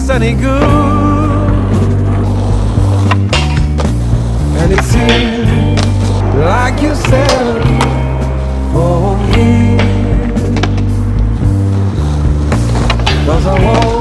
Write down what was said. else any good. And it seems like you settled for me, 'cause I won't.